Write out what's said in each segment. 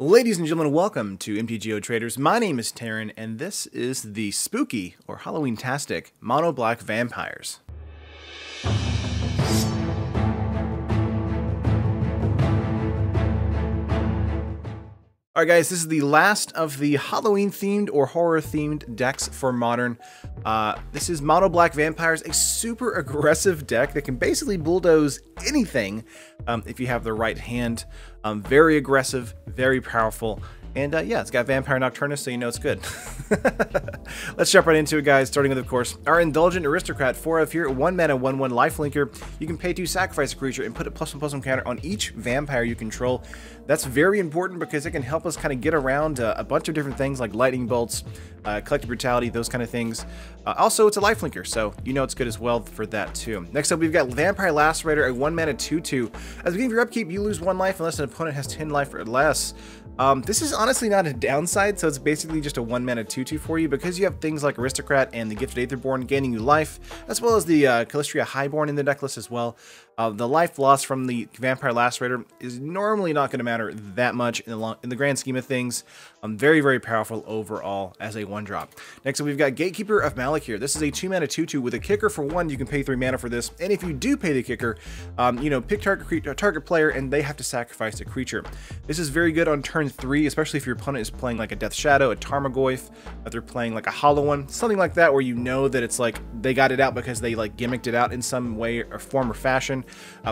Ladies and gentlemen, welcome to MTGO Traders. My name is Taryn, and this is the spooky, or Halloween-tastic, Mono Black Vampires. Alright guys, this is the last of the Halloween-themed or horror-themed decks for Modern. This is Mono Black Vampires, a super aggressive deck that can basically bulldoze anything if you have the right hand. Very aggressive, very powerful, and yeah, it's got Vampire Nocturnus, so you know it's good. Let's jump right into it, guys, starting with, of course, our Indulgent Aristocrat, 4F here, 1 mana, 1/1 lifelinker. You can pay 2, sacrifice a creature, and put a +1/+1 counter on each vampire you control. That's very important because it can help us kind of get around a bunch of different things like lightning bolts, collective brutality, those kind of things. Also, it's a lifelinker, so you know it's good as well for that, too. Next up, we've got Vampire Lacerator, a 1 mana 2/2. At the beginning of your upkeep, you lose 1 life unless an opponent has 10 life or less. This is honestly not a downside, so it's basically just a 1 mana 2/2 for you because you have things like Aristocrat and the Gifted Aetherborn gaining you life, as well as the Kalastria Highborn in the decklist as well. The life loss from the Vampire Lacerator is normally not going to matter that much in the grand scheme of things. Very, very powerful overall as a 1-drop. Next up, we've got Gatekeeper of Malakir. This is a 2 mana 2/2 with a kicker for 1. You can pay 3 mana for this, and if you do pay the kicker, you know, pick target player, and they have to sacrifice a creature. This is very good on turn 3, especially if your opponent is playing like a Death Shadow, a Tarmogoyf, if they're playing like a Hollow One, something like that, where you know that it's like they got it out because they like gimmicked it out in some way or form or fashion.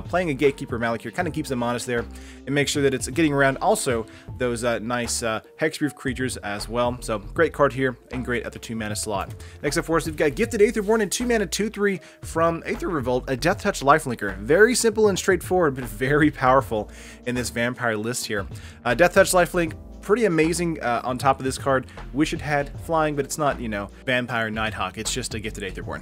Playing a Gatekeeper Malakir kind of keeps them honest there and makes sure that it's getting around also those nice hexproof creatures as well. So great card here and great at the 2 mana slot. Next up for us, we've got Gifted Aetherborn and 2 mana 2/3 from Aether Revolt, a Death Touch lifelinker. Very simple and straightforward, but very powerful in this vampire list here. Death Touch lifelink, pretty amazing on top of this card. Wish it had flying, but it's not, you know, Vampire Nighthawk. It's just a Gifted Aetherborn.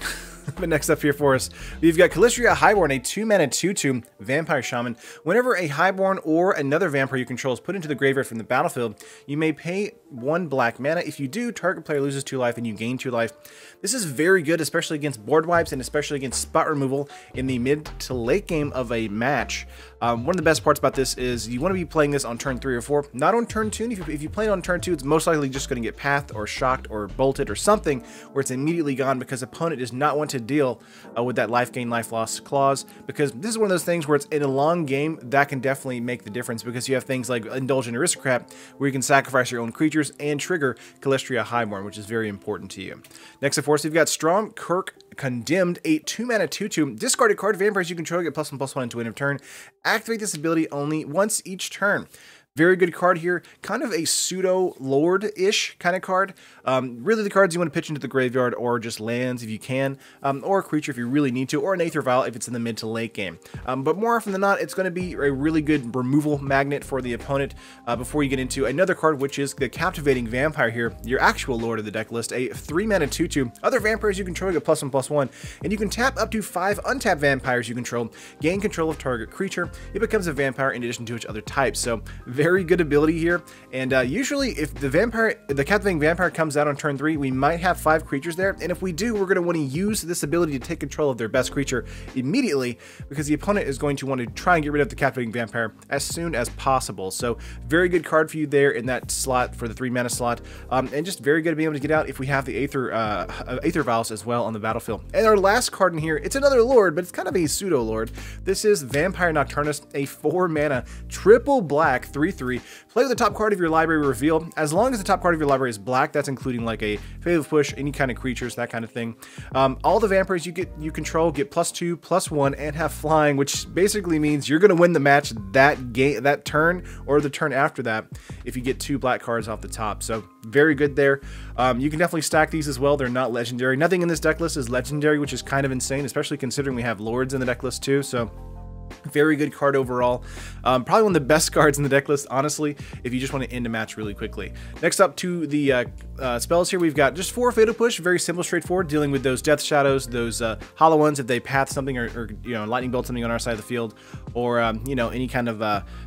But next up here for us, we've got Kalastria Highborn, a 2 mana 2/2 Vampire Shaman. Whenever a Highborn or another Vampire you control is put into the graveyard from the battlefield, you may pay 1 black mana. If you do, target player loses 2 life and you gain 2 life. This is very good, especially against board wipes and especially against spot removal in the mid to late game of a match. One of the best parts about this is you want to be playing this on turn 3 or 4, not on turn 2. If you play it on turn 2, it's most likely just going to get pathed or shocked or bolted or something where it's immediately gone because opponent does not want to deal with that life gain, life loss clause, because this is one of those things where it's in a long game that can definitely make the difference, because you have things like Indulgent Aristocrat where you can sacrifice your own creatures and trigger Kalastria Highborn, which is very important to you. Next of course, we've got Stromkirk Condemned, a 2 mana 2/2. Discard a card. Vampires you control get +1/+1 until end of turn. Activate this ability only once each turn. Very good card here, kind of a pseudo lord-ish kind of card. Really the cards you want to pitch into the graveyard, or just lands if you can, or a creature if you really need to, or an Aether Vial if it's in the mid to late game. But more often than not, it's going to be a really good removal magnet for the opponent before you get into another card, which is the Captivating Vampire here, your actual lord of the deck list, a 3 mana 2/2. Other vampires you control get +1/+1, and you can tap up to 5 untapped vampires you control, gain control of target creature. It becomes a vampire in addition to its other types. So very good ability here, and usually if the Captivating Vampire comes out on turn 3, we might have 5 creatures there, and if we do, we're going to want to use this ability to take control of their best creature immediately, because the opponent is going to want to try and get rid of the Captivating Vampire as soon as possible. So very good card for you there in that slot, for the 3 mana slot, and just very good to be able to get out if we have the Aether Vials as well on the battlefield. And our last card in here, it's another lord, but it's kind of a pseudo lord. This is Vampire Nocturnus, a 4 mana 3/black 3/3. Play with the top card of your library, reveal. As long as the top card of your library is black, that's including like a Fatal Push, any kind of creatures, that kind of thing. All the vampires you control get +2/+1 and have flying, which basically means you're going to win the match that game, that turn, or the turn after that if you get 2 black cards off the top. So very good there. You can definitely stack these as well. They're not legendary. Nothing in this deck list is legendary, which is kind of insane, especially considering we have lords in the deck list too. So very good card overall. Probably one of the best cards in the deck list, honestly, if you just want to end a match really quickly. Next up to the spells here, we've got just 4 Fatal Push. Very simple, straightforward, dealing with those Death Shadows, those Hollow Ones if they path something, or you know, lightning bolt something on our side of the field, or you know, any kind of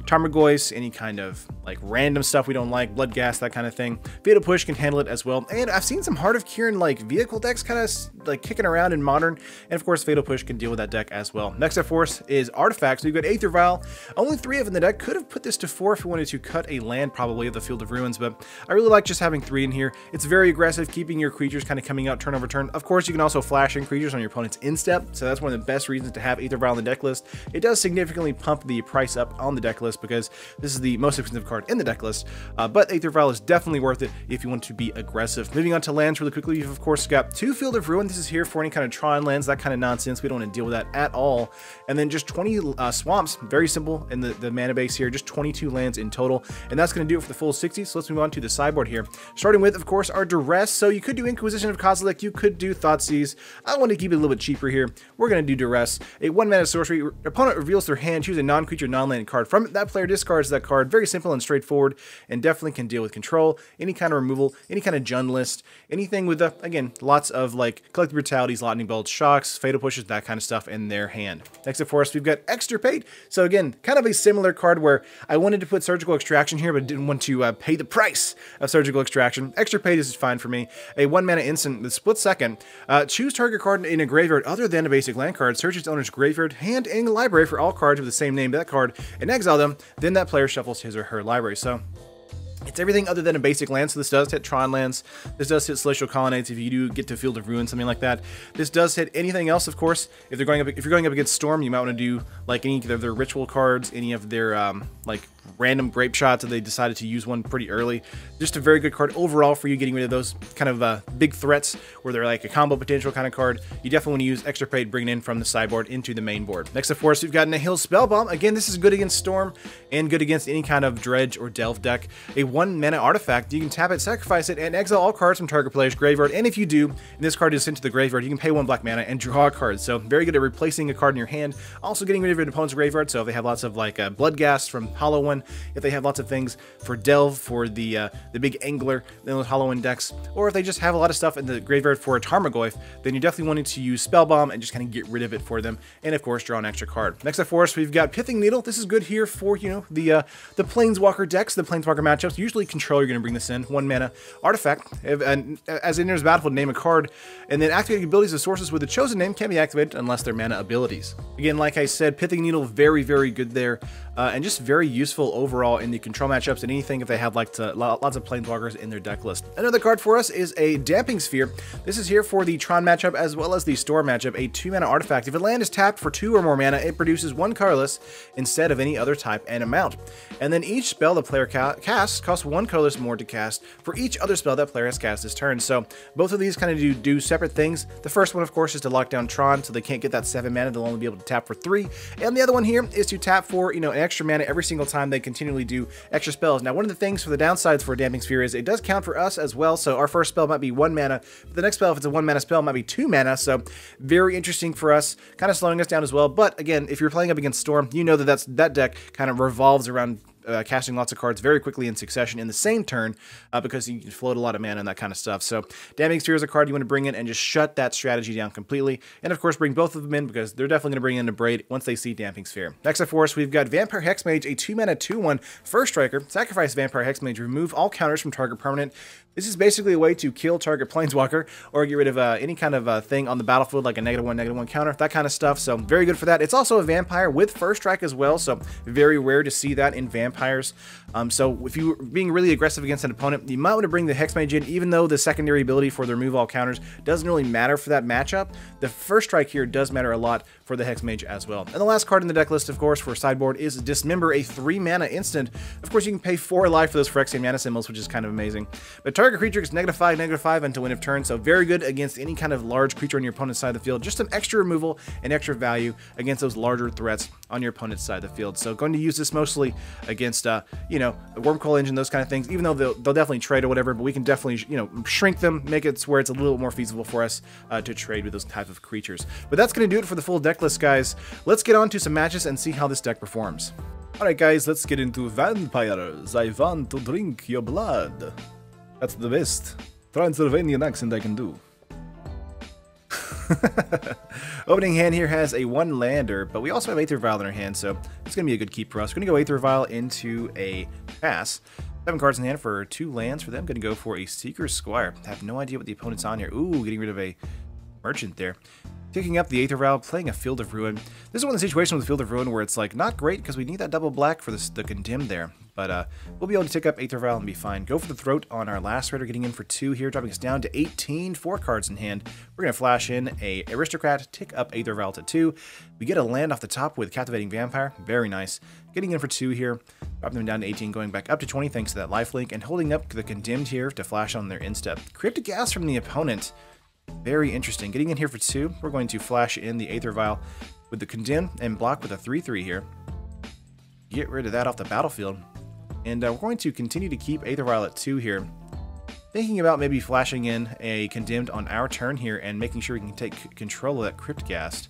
Tarmogoyf, any kind of like random stuff we don't like, blood gas, that kind of thing. Fatal Push can handle it as well. And I've seen some Heart of Kiran like vehicle decks kind of like kicking around in Modern, and of course Fatal Push can deal with that deck as well. Next up for us is Artifact artifact. So you've got Aether Vial, only 3 of in the deck. Could have put this to 4 if we wanted to cut a land probably of the Field of Ruins, but I really like just having 3 in here. It's very aggressive, keeping your creatures kind of coming out turn over turn. Of course, you can also flash in creatures on your opponent's instep, so that's one of the best reasons to have Aether Vial on the deck list. It does significantly pump the price up on the deck list because this is the most expensive card in the deck list, but Aether Vial is definitely worth it if you want to be aggressive. Moving on to lands really quickly, you've of course got 2 Field of Ruin. This is here for any kind of Tron lands, that kind of nonsense. We don't want to deal with that at all. And then just 20 swamps, very simple in the mana base here, just 22 lands in total. And that's going to do it for the full 60. So let's move on to the sideboard here. Starting with, of course, our Duress. So you could do Inquisition of Kozilek, you could do Thoughtseize. I want to keep it a little bit cheaper here. We're going to do Duress. A 1-mana sorcery. Opponent reveals their hand, choose a non-creature, non-land card from it. That player discards that card. Very simple and straightforward, and definitely can deal with control, any kind of removal, any kind of Jund list, anything with, again, lots of like Collective Brutalities, Lightning Bolts, Shocks, Fatal Pushes, that kind of stuff in their hand. Next up for us, we've got Extirpate. So again, kind of a similar card where I wanted to put Surgical Extraction here, but didn't want to pay the price of Surgical Extraction. Extirpate is fine for me. A 1-mana instant, the split second. Choose target card in a graveyard other than a basic land card. Search its owner's graveyard, hand, and library for all cards with the same name to that card, and exile them. Then that player shuffles his or her library. So it's everything other than a basic land, so this does hit Tron lands, this does hit Celestial Colonnades if you do get to Field of Ruin, something like that. This does hit anything else, of course. If you're going up against Storm, you might want to do like any of their ritual cards, any of their like random grape shots that they decided to use one pretty early. Just a very good card overall for you getting rid of those kind of big threats where they're like a combo potential kind of card. You definitely want to use Extirpate, bringing in from the sideboard into the main board. Next up for us, we've got Nihil Spellbomb. Again, this is good against Storm and good against any kind of Dredge or Delve deck. A 1-mana artifact. You can tap it, sacrifice it, and exile all cards from target player's graveyard. And if you do, and this card is sent to the graveyard, you can pay 1 black mana and draw a card. So very good at replacing a card in your hand. Also getting rid of your opponent's graveyard. So if they have lots of like Bloodghast from Hollow One, if they have lots of things for Delve for the big Angler, then those Hollow One decks, or if they just have a lot of stuff in the graveyard for a Tarmogoyf, then you're definitely wanting to use Spellbomb and just kind of get rid of it for them, and of course draw an extra card. Next up for us, we've got Pithing Needle. This is good here for the Planeswalker decks, the Planeswalker matchups. Usually Control, you're going to bring this in. 1-mana artifact. As it enters the battlefield, name a card, and then activated abilities of sources with the chosen name can be activated unless they're mana abilities. Again, like I said, Pithing Needle, very, very good there, and just very useful overall in the control matchups and anything if they have like lots of Planeswalkers in their deck list. Another card for us is a Damping Sphere. This is here for the Tron matchup as well as the Storm matchup. A 2-mana artifact. If a land is tapped for 2 or more mana, it produces 1 colorless instead of any other type and amount. And then each spell the player casts costs 1 colorless more to cast for each other spell that player has cast this turn. So both of these kind of do separate things. The first one, of course, is to lock down Tron, so they can't get that 7 mana. They'll only be able to tap for 3. And the other one here is to tap for an extra mana every single time they continually do extra spells. Now, one of the things for the downsides for Damping Sphere is it does count for us as well. So our first spell might be 1 mana, but the next spell, if it's a 1 mana spell, might be 2 mana. So very interesting for us, kind of slowing us down as well. But again, if you're playing up against Storm, you know that deck kind of revolves around casting lots of cards very quickly in succession in the same turn because you can float a lot of mana and that kind of stuff. So Damping Sphere is a card you want to bring in and just shut that strategy down completely. And of course, bring both of them in because they're definitely going to bring in a Braid once they see Damping Sphere. Next up for us, we've got Vampire Hexmage, a 2-mana 2-1 first striker. Sacrifice Vampire Hexmage, remove all counters from target permanent. This is basically a way to kill target Planeswalker or get rid of any kind of thing on the battlefield, like a -1/-1 counter, that kind of stuff. So very good for that. It's also a Vampire with first strike as well, so very rare to see that in Vampires. So if you're being really aggressive against an opponent, you might want to bring the Hexmage in, even though the secondary ability for the remove all counters doesn't really matter for that matchup. The first strike here does matter a lot for the Hexmage as well. And the last card in the deck list, of course, for sideboard is Dismember, a 3-mana instant. Of course, you can pay 4 life for those Phyrexian mana symbols, which is kind of amazing. But target creature gets -5/-5 until end of turn, so very good against any kind of large creature on your opponent's side of the field. Just some extra removal and extra value against those larger threats on your opponent's side of the field. So going to use this mostly against, Wormcoil Engine, those kind of things, even though they'll definitely trade or whatever, but we can definitely, shrink them, make it where it's a little more feasible for us to trade with those type of creatures. But that's going to do it for the full deck list, guys. Let's get on to some matches and see how this deck performs. Alright, guys, let's get into Vampires. I want to drink your blood. That's the best Transylvanian accent I can do. Opening hand here has a 1-lander, but we also have Aether Vial in our hand, so it's going to be a good keep for us. We're going to go Aether Vial into a pass. 7 cards in hand for 2 lands for them. Going to go for a Seeker Squire. I have no idea what the opponent's on here. Ooh, getting rid of a merchant there. Picking up the Aether Vial, playing a Field of Ruin. This is one of the situations with Field of Ruin where it's like not great because we need that double black for this, the Condemned there. But we'll be able to take up Aether Vial and be fine. Go for the Throat on our Lacerator, getting in for 2 here, dropping us down to 18, 4 cards in hand. We're going to flash in a Aristocrat, tick up Aether Vial to 2. We get a land off the top with Captivating Vampire, very nice. Getting in for 2 here, dropping them down to 18, going back up to 20 thanks to that lifelink, and holding up the Condemned here to flash on their instep. Cryptic Gas from the opponent. Very interesting. Getting in here for 2, we're going to flash in the Aether Vial with the Condemn and block with a 3-3 here. Get rid of that off the battlefield. And we're going to continue to keep Aether Vial at 2 here. Thinking about maybe flashing in a Condemned on our turn here and making sure we can take control of that Cryptgast,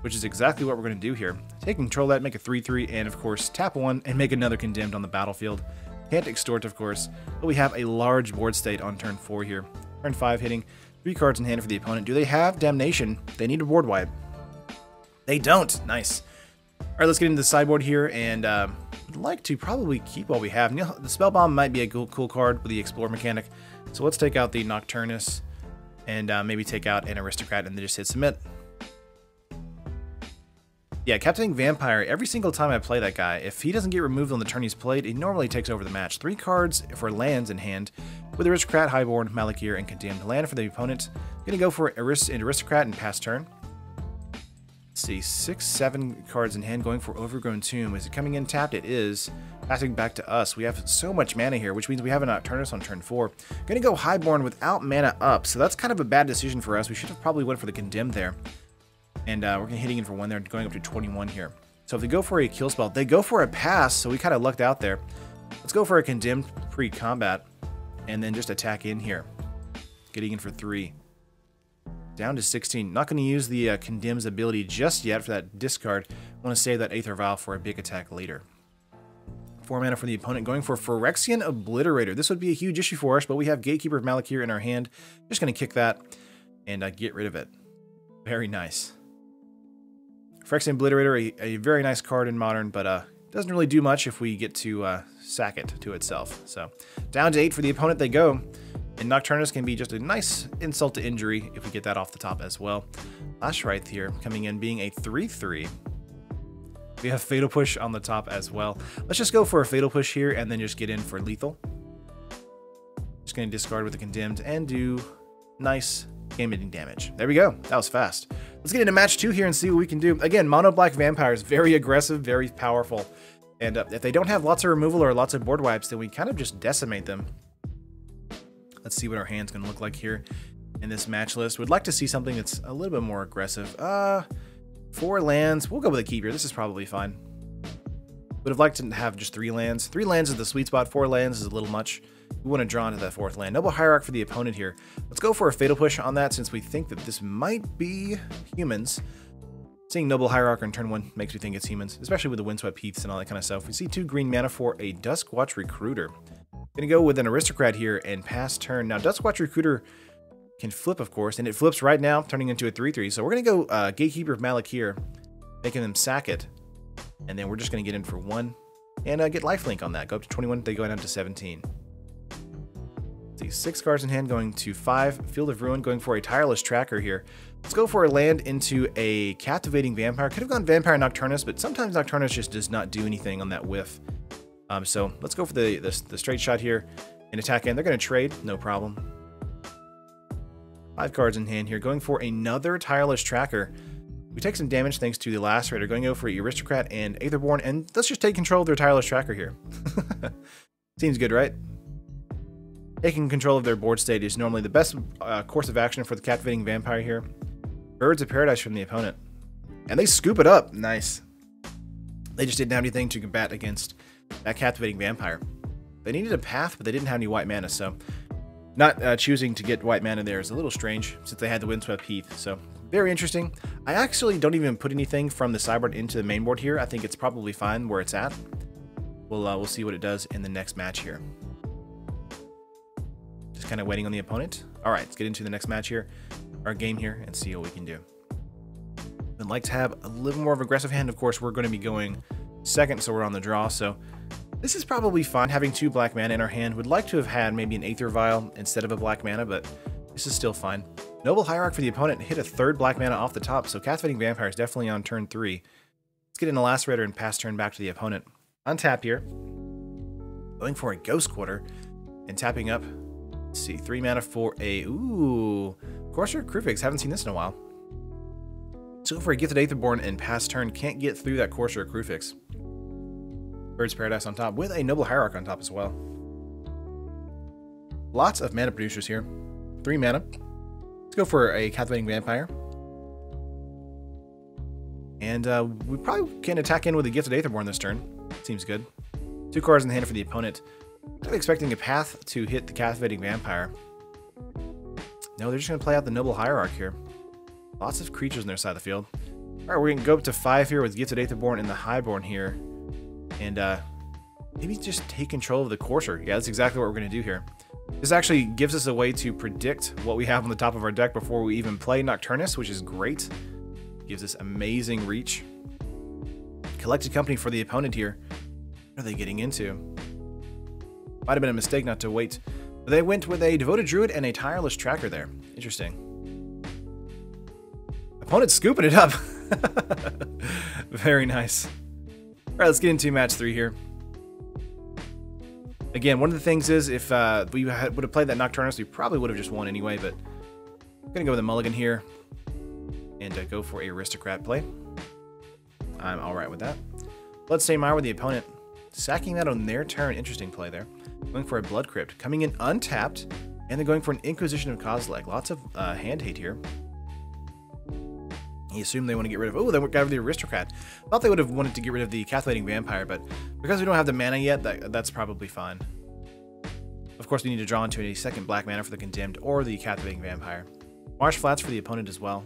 which is exactly what we're going to do here. Take control of that, make a 3-3, and of course tap 1 and make another Condemned on the battlefield. Can't extort, of course, but we have a large board state on turn 4 here. Turn 5 hitting. 3 cards in hand for the opponent. Do they have Damnation? They need a board wipe. They don't. Nice. All right, let's get into the sideboard here, and I'd like to probably keep all we have. The Spellbomb might be a cool card with the Explore mechanic, so let's take out the Nocturnus and maybe take out an Aristocrat and then just hit submit. Yeah, Captaining Vampire, every single time I play that guy, if he doesn't get removed on the turn he's played, he normally takes over the match. 3 cards for lands in hand, with Aristocrat, Highborn, Malakir, and Condemned. Land for the opponent. I'm going to go for an Aristocrat and pass turn. Let's see, 6, 7 cards in hand, going for Overgrown Tomb. Is it coming in tapped? It is. Passing back to us. We have so much mana here, which means we have a Nocturnus on turn 4. Going to go Highborn without mana up, so that's kind of a bad decision for us. We should have probably went for the Condemned there. And we're hitting in for 1 there, going up to 21 here. So if they go for a kill spell, they go for a pass, so we kind of lucked out there. Let's go for a Condemned pre-combat, and then just attack in here. Getting in for 3. Down to 16. Not going to use the Condemn's ability just yet for that discard. I want to save that Aether Vial for a big attack later. 4 mana for the opponent, going for Phyrexian Obliterator. This would be a huge issue for us, but we have Gatekeeper of Malakir in our hand. Just going to kick that and get rid of it. Very nice. Phyrexian Obliterator, a very nice card in Modern, but doesn't really do much if we get to sack it to itself. So down to 8 for the opponent they go. And Nocturnus can be just a nice insult to injury if we get that off the top as well. Lashwraith here coming in being a 3-3. We have Fatal Push on the top as well. Let's just go for a Fatal Push here and then just get in for lethal. Just going to discard with the Condemned and do nice game-ending damage. There we go. That was fast. Let's get into match 2 here and see what we can do. Again, Mono Black Vampires, very aggressive, very powerful. And if they don't have lots of removal or lots of board wipes, then we kind of just decimate them. Let's see what our hand's going to look like here in this match list. We'd like to see something that's a little bit more aggressive. 4 lands. We'll go with a keeper. This is probably fine. Would have liked to have just 3 lands. 3 lands is the sweet spot. 4 lands is a little much. We want to draw into that 4th land. Noble Hierarch for the opponent here. Let's go for a Fatal Push on that since we think that this might be humans. Seeing Noble Hierarch on turn 1 makes me think it's humans, especially with the Windswept Heaths and all that kind of stuff. We see 2 green mana for a Duskwatch Recruiter. Gonna go with an Aristocrat here and pass turn. Now, Duskwatch Recruiter can flip, of course, and it flips right now, turning into a 3-3. So we're gonna go Gatekeeper of Malakir, making them sack it. And then we're just gonna get in for 1 and get lifelink on that. Go up to 21, they go down to 17. See, 6 cards in hand, going to 5. Field of Ruin, going for a Tireless Tracker here. Let's go for a land into a Captivating Vampire. Could have gone Vampire Nocturnus, but sometimes Nocturnus just does not do anything on that whiff. So let's go for the straight shot here and attack in. They're going to trade, no problem. 5 cards in hand here, going for another Tireless Tracker. We take some damage thanks to the Lacerator. Going to go for Aristocrat and Aetherborn, and let's just take control of their Tireless Tracker here. Seems good, right? Taking control of their board state is normally the best course of action for the Captivating Vampire here. Birds of Paradise from the opponent. And they scoop it up. Nice. They just didn't have anything to combat against that Captivating Vampire. They needed a path, but they didn't have any white mana, so not choosing to get white mana there is a little strange since they had the Windswept Heath, so very interesting. I actually don't even put anything from the sideboard into the main board here. I think it's probably fine where it's at. We'll see what it does in the next match here. Just kind of waiting on the opponent. All right, let's get into the next match here, our game here, and see what we can do. I'd like to have a little more of an aggressive hand. Of course, we're going to be going second, so we're on the draw. So this is probably fine. Having 2 black mana in our hand, would like to have had maybe an Aether Vial instead of a black mana, but This is still fine. Noble Hierarch for the opponent and hit a third black mana off the top, so Captivating Vampire is definitely on turn 3. Let's get in a Lacerator and pass turn back to the opponent. Untap here. Going for a Ghost Quarter and tapping up. Let's see, 3 mana for a... Ooh! Courser of Kruphix. Haven't seen this in a while. Let's go for a Gifted Aetherborn and pass turn. Can't get through that Courser of Kruphix. Bird's Paradise on top with a Noble Hierarch on top as well. Lots of mana producers here. 3 mana. Let's go for a Captivating Vampire. And we probably can attack in with a Gifted Aetherborn this turn. Seems good. 2 cards in the hand for the opponent. I'm expecting a path to hit the Captivating Vampire. No, they're just going to play out the Noble Hierarch here. Lots of creatures on their side of the field. Alright, we're going to go up to 5 here with Gifted Aetherborn and the Highborn here. And maybe just take control of the Courser. Yeah, that's exactly what we're going to do here. This actually gives us a way to predict what we have on the top of our deck before we even play Nocturnus, which is great. Gives us amazing reach. Collected Company for the opponent here. What are they getting into? Might have been a mistake not to wait. But they went with a Devoted Druid and a Tireless Tracker there. Interesting. Opponent's scooping it up. Very nice. All right, let's get into match 3 here. Again, one of the things is if we would have played that Nocturnus, we probably would have just won anyway, but I'm going to go with a mulligan here and go for a Aristocrat play. I'm all right with that. Bloodstained Mire with the opponent. Sacking that on their turn. Interesting play there. Going for a Blood Crypt. Coming in untapped, and then going for an Inquisition of Kozilek. Lots of hand hate here. You assume they want to get rid of... Oh, they got rid of the Aristocrat. I thought they would have wanted to get rid of the Captivating Vampire, but because we don't have the mana yet, that's probably fine. Of course, we need to draw into a second black mana for the Condemned or the Captivating Vampire. Marsh Flats for the opponent as well.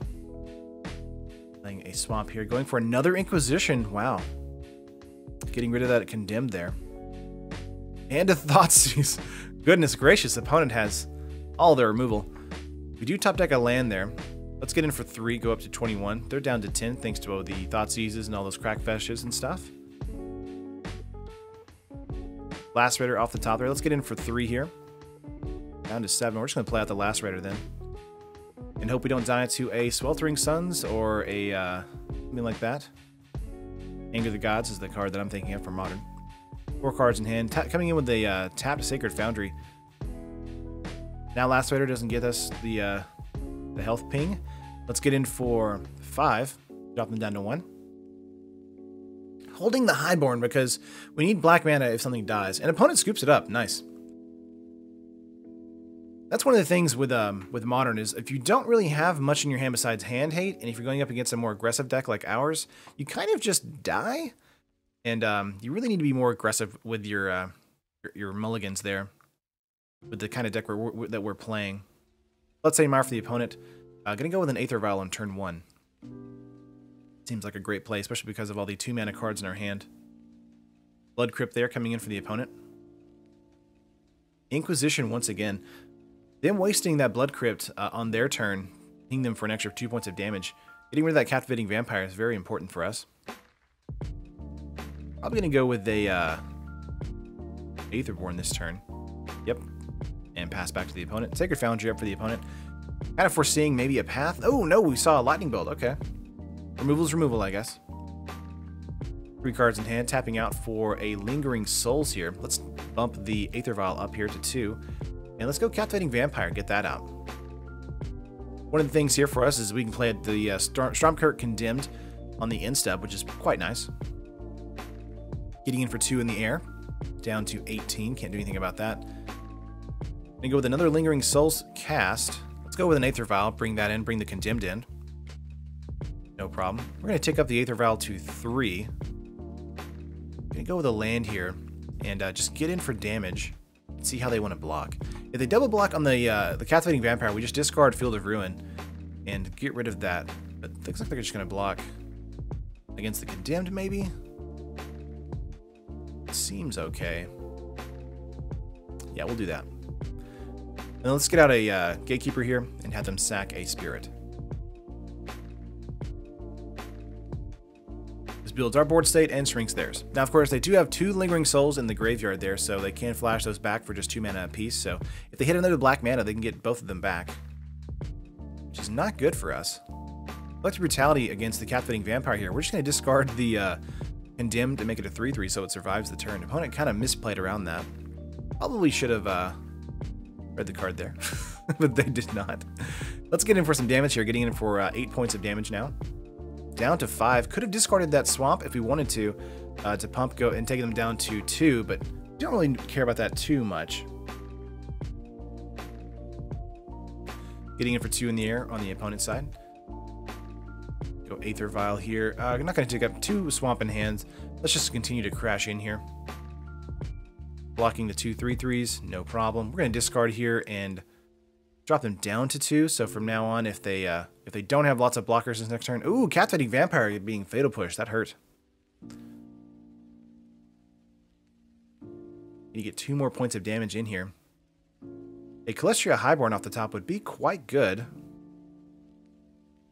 Playing a Swamp here. Going for another Inquisition. Wow. Getting rid of that Condemned there. And a Thoughtseize. Goodness gracious, the opponent has all their removal. We do top deck a land there. Let's get in for 3, go up to 21. They're down to 10 thanks to all the Thoughtseizes and all those crack feshes and stuff. Lacerator off the top there. Let's get in for 3 here. Down to 7. We're just going to play out the Lacerator then. And hope we don't die to a Sweltering Suns or a something like that. Anger of the Gods is the card that I'm thinking of for Modern. 4 cards in hand. Coming in with a tapped Sacred Foundry. Now Lacerator doesn't get us the health ping. Let's get in for 5. Drop them down to 1. Holding the Highborn because we need black mana if something dies. And opponent scoops it up. Nice. That's one of the things with Modern is if you don't really have much in your hand besides hand hate, and if you're going up against a more aggressive deck like ours, you kind of just die. And you really need to be more aggressive with your mulligans there, with the kind of deck that we're playing. Let's say Mire for the opponent. Going to go with an Aether Vial on turn 1. Seems like a great play, especially because of all the 2 mana cards in our hand. Blood Crypt there coming in for the opponent. Inquisition once again. Them wasting that Blood Crypt on their turn, hitting them for an extra 2 points of damage. Getting rid of that Captivating Vampire is very important for us. Probably going to go with a Aetherborn this turn. Yep. And pass back to the opponent. Sacred Foundry up for the opponent. Kind of foreseeing maybe a path. Oh, no, we saw a Lightning Bolt. Okay. Removal's removal, I guess. 3 cards in hand. Tapping out for a Lingering Souls here. Let's bump the Aether Vial up here to 2. And let's go Captivating Vampire and get that out. One of the things here for us is we can play the Stromkirk Condemned on the instep, which is quite nice. Getting in for 2 in the air. Down to 18. Can't do anything about that. I'm going to go with another Lingering Souls cast. Let's go with an Aether Vial. Bring that in. Bring the Condemned in. No problem. We're going to take up the Aether Vial to 3. I'm going to go with a land here and just get in for damage. And see how they want to block. If they double block on the Captivating Vampire, we just discard Field of Ruin and get rid of that. But it looks like they're just going to block against the Condemned, maybe? Seems okay. Yeah, we'll do that. Now let's get out a Gatekeeper here and have them sack a Spirit. This builds our board state and shrinks theirs. Now, of course, they do have 2 Lingering Souls in the graveyard there, so they can flash those back for just 2 mana apiece. So if they hit another black mana, they can get both of them back. which is not good for us. Collective Brutality against the Captivating Vampire here. We're just going to discard the Condemned and make it a 3-3 so it survives the turn. Opponent kind of misplayed around that. Probably should have read the card there, but they did not. Let's get in for some damage here. Getting in for 8 points of damage now. Down to 5. Could have discarded that Swamp if we wanted to pump go and take them down to 2, but don't really care about that too much. Getting in for 2 in the air on the opponent's side. Go Aether Vial here. I'm not going to take up 2 Swamp in hands. Let's just continue to crash in here. Blocking the 2/3/3s, no problem. We're going to discard here and drop them down to 2. So from now on, if they don't have lots of blockers this next turn, ooh, Captivating Vampire being Fatal Push, that hurt. You get 2 more points of damage in here. A Kalastria Highborn off the top would be quite good.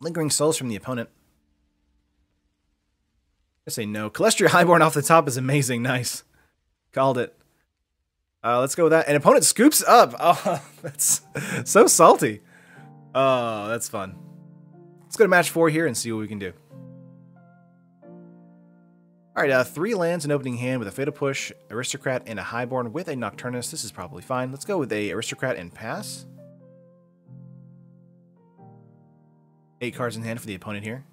Lingering Souls from the opponent. I say no. Kalastria Highborn off the top is amazing. Nice. Called it. Let's go with that. And opponent scoops up. Oh, that's so salty. Oh, that's fun. Let's go to match 4 here and see what we can do. All right, 3 lands, an opening hand with a Fatal Push, Aristocrat, and a Highborn with a Nocturnus. This is probably fine. Let's go with a Aristocrat and pass. 8 cards in hand for the opponent here.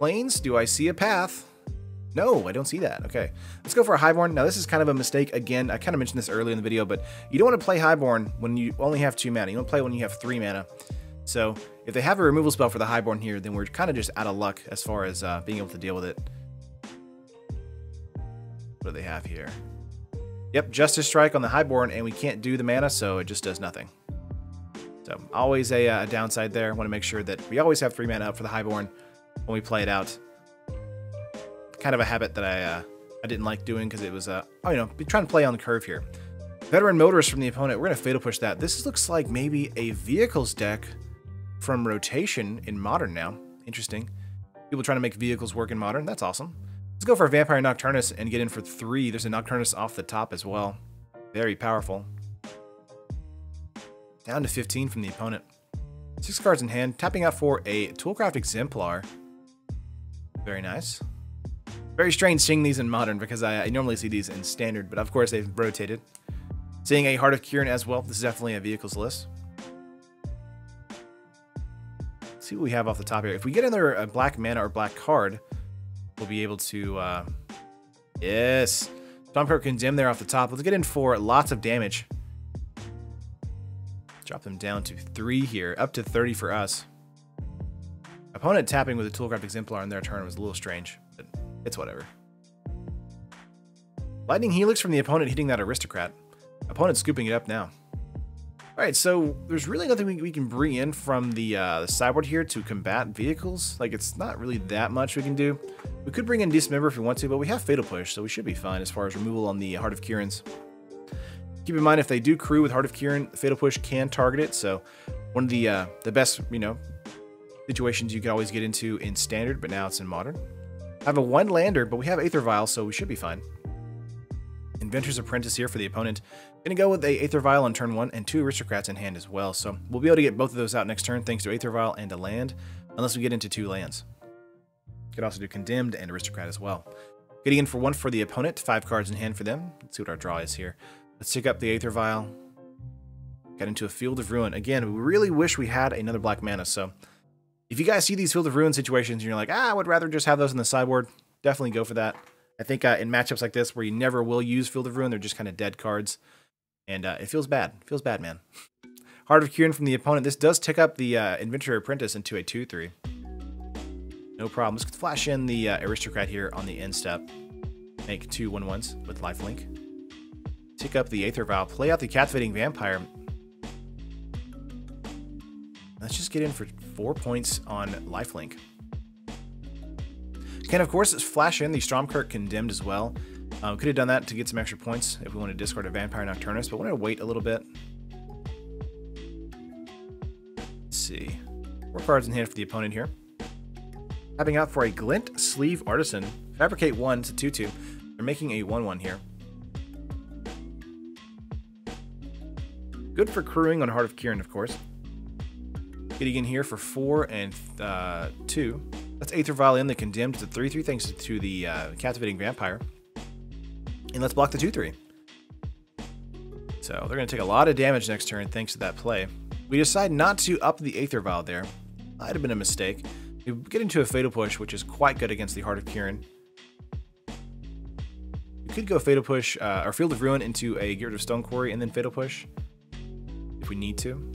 Plains, do I see a path? No, I don't see that. Okay, let's go for a Highborn. Now, this is kind of a mistake. Again, I kind of mentioned this earlier in the video, but you don't want to play Highborn when you only have 2 mana. You don't play it when you have 3 mana. So if they have a removal spell for the Highborn here, then we're kind of just out of luck as far as being able to deal with it. What do they have here? Yep, Justice Strike on the Highborn, and we can't do the mana, so it just does nothing. So always a downside there. I want to make sure that we always have 3 mana up for the Highborn when we play it out. Kind of a habit that I didn't like doing because it was trying to play on the curve here. Veteran Motorist from the opponent. We're gonna Fatal Push that. This looks like maybe a Vehicles deck from rotation in Modern now. Interesting. People trying to make Vehicles work in Modern. That's awesome. Let's go for a Vampire Nocturnus and get in for 3. There's a Nocturnus off the top as well. Very powerful. Down to 15 from the opponent. 6 cards in hand. Tapping out for a Toolcraft Exemplar. Very nice. Very strange seeing these in Modern because I normally see these in Standard, but of course they've rotated. Seeing a Heart of Kiran as well. This is definitely a Vehicles list. Let's see what we have off the top here. If we get another black mana or black card, we'll be able to... yes! Stromkirk Condemned there off the top. Let's get in for lots of damage. Drop them down to 3 here. Up to 30 for us. Opponent tapping with a Toolcraft Exemplar in their turn was a little strange, but it's whatever. Lightning Helix from the opponent hitting that Aristocrat. Opponent scooping it up now. Alright, so there's really nothing we can bring in from the sideboard here to combat Vehicles. Like, it's not really that much we can do. We could bring in Dismember if we want to, but we have Fatal Push, so we should be fine as far as removal on the Heart of Kiran's. Keep in mind, if they do crew with Heart of Kiran, Fatal Push can target it. So one of the best, you know, situations you can always get into in Standard, but now it's in Modern. I have a 1 lander, but we have Aether Vial, so we should be fine. Inventor's Apprentice here for the opponent. Gonna go with a Aether Vial on turn 1 and 2 Aristocrats in hand as well. So we'll be able to get both of those out next turn thanks to Aether Vial and a land, unless we get into 2 lands. Could also do Condemned and Aristocrat as well. Getting in for 1 for the opponent, 5 cards in hand for them. Let's see what our draw is here. Let's pick up the Aether Vial. Got into a Field of Ruin. Again, we really wish we had another black mana. So if you guys see these Field of Ruin situations and you're like, ah, I would rather just have those in the sideboard, definitely go for that. I think in matchups like this where you never will use Field of Ruin, they're just kind of dead cards. And it feels bad. It feels bad, man. Heart of Kiran from the opponent. This does tick up the Inventor Apprentice into a 2-3. No problem. Let's flash in the Aristocrat here on the end step. Make 2 1/1s with lifelink. Pick up the Aether Vial, play out the Captivating Vampire. Let's just get in for 4 points on lifelink. Can, of course, flash in the Stromkirk Condemned as well. Could have done that to get some extra points if we wanted to discard a Vampire Nocturnus, but we're going to wait a little bit. Let's see. 4 cards in hand for the opponent here. Tapping out for a Glint Sleeve Artisan. Fabricate 1 to 2-2. They're making a 1-1 here. Good for crewing on Heart of Kiran, of course. Getting in here for 4 and 2. Let's Aether Vial in the Condemned to 3/3 thanks to the Captivating Vampire. And let's block the 2/3. So they're going to take a lot of damage next turn thanks to that play. We decide not to up the Aether Vial there. Might have been a mistake. We get into a Fatal Push, which is quite good against the Heart of Kiran. We could go Fatal Push, or Field of Ruin into a Get Rid of Stone Quarry and then Fatal Push if we need to.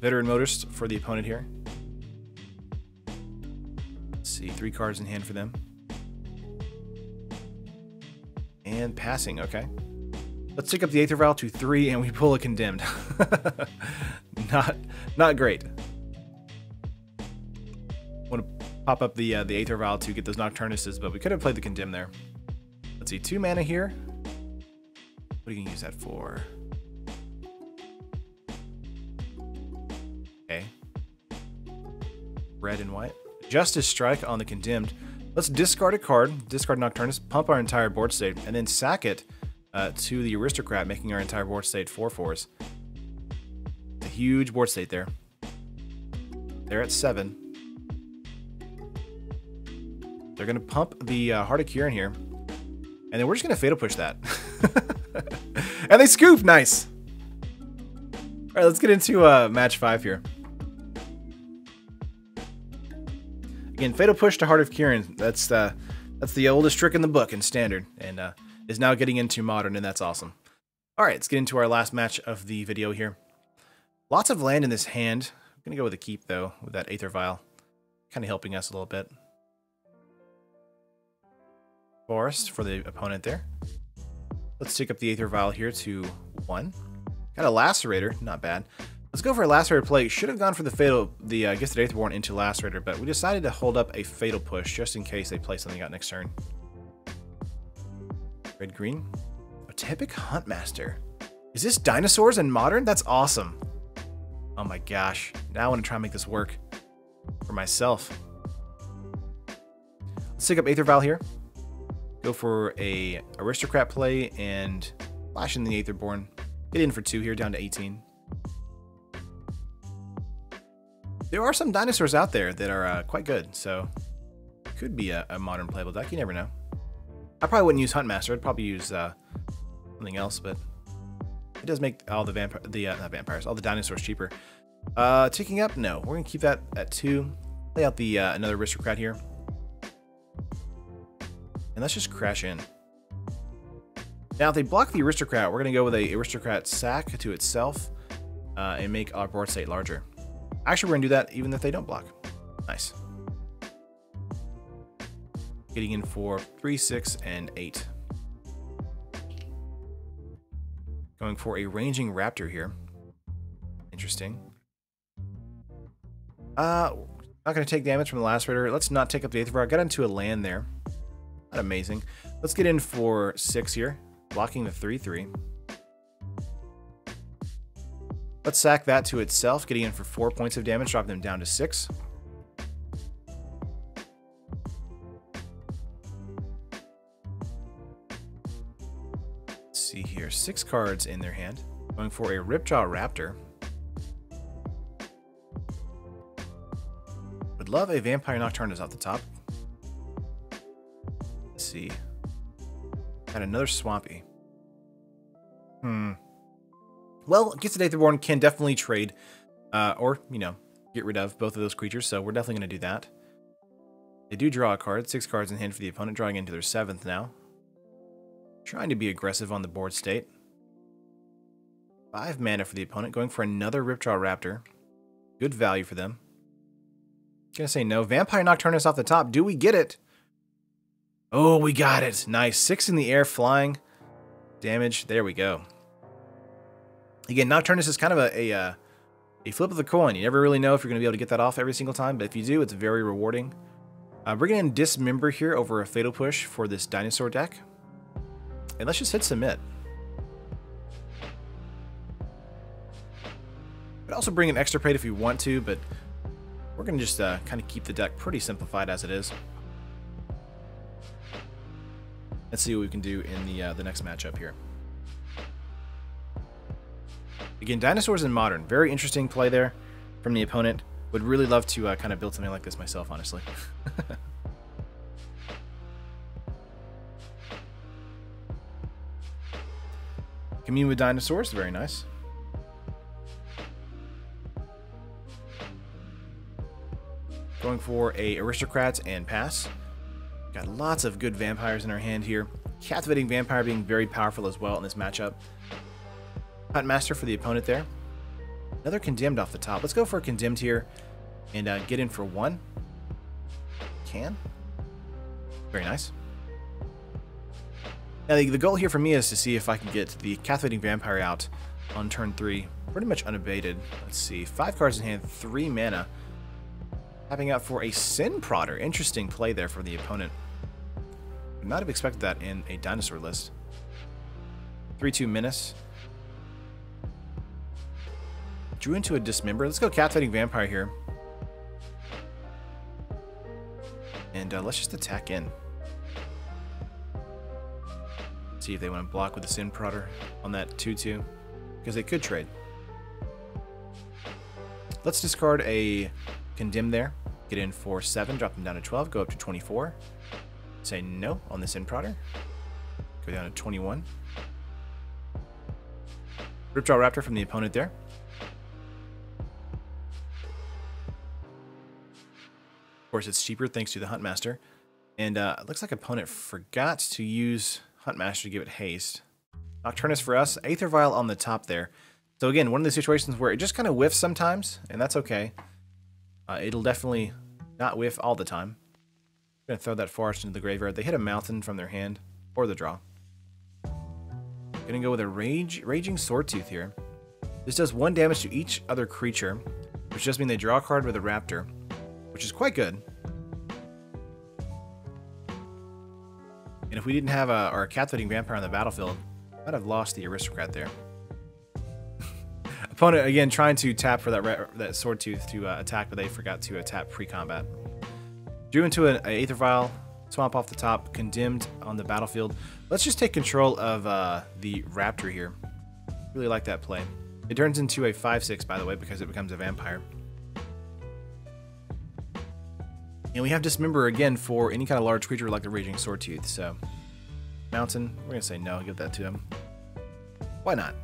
Veteran Motorist for the opponent here. Let's see, 3 cards in hand for them. And passing, okay. Let's take up the Aether Vial to 3 and we pull a Condemned. Not great. Want to pop up the Aether Vial to get those Nocturnuses, but we could have played the Condemned there. Let's see, 2 mana here. What are you going to use that for? Okay. Red and white. Justice Strike on the Condemned. Let's discard a card, discard Nocturnus, pump our entire board state, and then sack it to the Aristocrat, making our entire board state 4/4s. It's a huge board state there. They're at 7. They're going to pump the Heart of Kiran here. And then we're just going to Fatal Push that. And they scoop! Nice! Alright, let's get into match 5 here. Again, Fatal Push to Heart of Kiran. That's the oldest trick in the book in Standard. And is now getting into Modern, and that's awesome. Alright, let's get into our last match of the video here. Lots of land in this hand. I'm going to go with a keep, though, with that Aether Vial. Kind of helping us a little bit. Forest for the opponent there. Let's take up the Aether Vial here to 1. Got a Lacerator, not bad. Let's go for a Lacerator play. Should have gone for the Gifted Aetherborn into Lacerator, but we decided to hold up a Fatal Push just in case they play something out next turn. Red green. A Typic Huntmaster. Is this dinosaurs in Modern? That's awesome. Oh my gosh. Now I want to try and make this work for myself. Let's take up Aether Vial here. Go for a Aristocrat play and flash in the Aetherborn. Get in for 2 here, down to 18. There are some dinosaurs out there that are quite good, so could be a Modern playable deck. You never know. I probably wouldn't use Huntmaster. I'd probably use something else, but it does make all the dinosaurs cheaper. Ticking up, no, we're gonna keep that at 2. Play out the another Aristocrat here. And let's just crash in. Now, if they block the Aristocrat, we're going to go with a Aristocrat sack to itself and make our board state larger. Actually, we're going to do that even if they don't block. Nice. Getting in for 3, 6, and 8. Going for a Ranging Raptor here. Interesting. Not going to take damage from the Lacerator. Let's not take up the Aether Vial. Got into a land there. Not amazing. Let's get in for 6 here, blocking the 3/3. Let's sack that to itself, getting in for 4 points of damage, dropping them down to 6. Let's see here, 6 cards in their hand. Going for a Ripjaw Raptor. Would love a Vampire Nocturnus off the top. See. Got another Swampy. Well, Gifted Aetherborn can definitely trade, or, you know, get rid of both of those creatures, so we're definitely going to do that. They do draw a card, 6 cards in hand for the opponent, drawing into their 7th now. Trying to be aggressive on the board state. 5 mana for the opponent, going for another Ripjaw Raptor. Good value for them. Gonna say no. Vampire Nocturnus off the top. Do we get it? Oh, we got it. Nice. 6 in the air, flying. Damage. There we go. Again, Nocturnus is kind of a flip of the coin. You never really know if you're going to be able to get that off every single time, but if you do, it's very rewarding. Bringing in Dismember here over a Fatal Push for this dinosaur deck. And let's just hit Submit. Could also bring in Extirpate if you want to, but we're going to just kind of keep the deck pretty simplified as it is. Let's see what we can do in the next matchup here. Again, dinosaurs in Modern. Very interesting play there. from the opponent. Would really love to kind of build something like this myself, honestly. Commune with Dinosaurs, very nice. Going for a Aristocrats and pass. Got lots of good vampires in our hand here. Captivating Vampire being very powerful as well in this matchup. Huntmaster for the opponent there. Another Condemned off the top. Let's go for a Condemned here and get in for one. Can. Very nice. Now, the goal here for me is to see if I can get the Captivating Vampire out on turn 3. Pretty much unabated. Let's see. 5 cards in hand, 3 mana. Tapping out for a Sin Prodder. Interesting play there for the opponent. Would not have expected that in a Dinosaur list. 3-2 Menace. Drew into a Dismember. Let's go Captivating Vampire here. And let's just attack in. See if they want to block with the Sin Prodder on that 2-2. Because they could trade. Let's discard a Condemn there. Get in for 7. Drop them down to 12. Go up to 24. Say no on the Sin Prodder. Go down to 21. Ripjaw Raptor from the opponent there. Of course, it's cheaper thanks to the Huntmaster. And it looks like opponent forgot to use Huntmaster to give it haste. Nocturnus for us. Aether Vial on the top there. So again, one of the situations where it just kind of whiffs sometimes, and that's okay. It'll definitely not whiff all the time. I'm going to throw that forest into the graveyard. They hit a mountain from their hand or the draw. Going to go with a Raging Swordtooth here. This does 1 damage to each other creature, which just means they draw a card with a raptor, which is quite good. And if we didn't have our Captivating Vampire on the battlefield, I'd have lost the Aristocrat there. Opponent, again, trying to tap for that Swordtooth to attack, but they forgot to tap pre-combat. Drew into an Aether Vial, Swamp off the top, Condemned on the battlefield. Let's just take control of the Raptor here. Really like that play. It turns into a 5-6, by the way, because it becomes a Vampire. And we have Dismember again for any kind of large creature like the Raging Swordtooth. So, Mountain, we're going to say no, give that to him. Why not?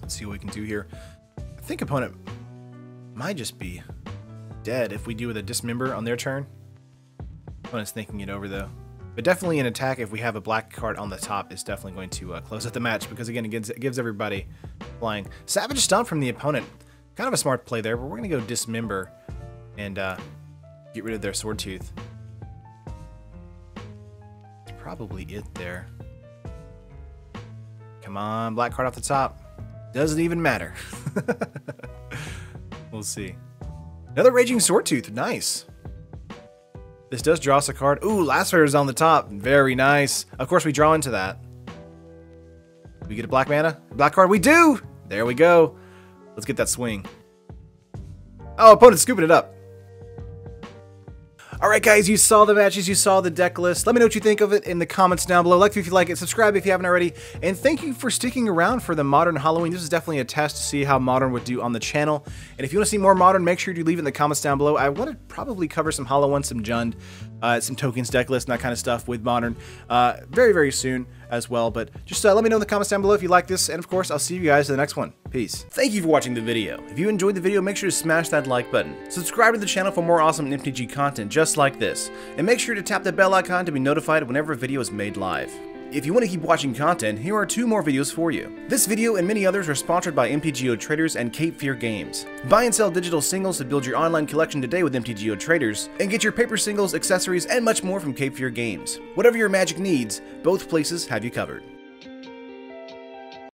Let's see what we can do here. I think opponent might just be dead if we do with a Dismember on their turn. Opponent's thinking it over, though. But definitely an attack if we have a black card on the top is definitely going to close out the match because, again, it gives everybody flying. Savage Stomp from the opponent. Kind of a smart play there, but we're going to go Dismember and get rid of their Swordtooth. That's probably it there. Come on, black card off the top. Doesn't even matter. We'll see. Another Raging Swordtooth. Nice. This does draw us a card. Ooh, Lacerator's on the top. Very nice. Of course, we draw into that. We get a black mana. Black card. We do. There we go. Let's get that swing. Oh, opponent's scooping it up. All right, guys, you saw the matches, you saw the deck list. Let me know what you think of it in the comments down below. Like if you like it, subscribe if you haven't already, and thank you for sticking around for the Modern Halloween. This is definitely a test to see how Modern would do on the channel. And if you want to see more Modern, make sure you leave it in the comments down below. I want to probably cover some Hollow One, some Jund, some tokens deck list, and that kind of stuff with Modern very, very soon as well. But just let me know in the comments down below if you like this, and of course, I'll see you guys in the next one. Peace. Thank you for watching the video. If you enjoyed the video, make sure to smash that like button. Subscribe to the channel for more awesome MTG content just like this, and make sure to tap the bell icon to be notified whenever a video is made live. If you want to keep watching content, here are 2 more videos for you. This video and many others are sponsored by MTGO Traders and Cape Fear Games. Buy and sell digital singles to build your online collection today with MTGO Traders, and get your paper singles, accessories, and much more from Cape Fear Games. Whatever your magic needs, both places have you covered.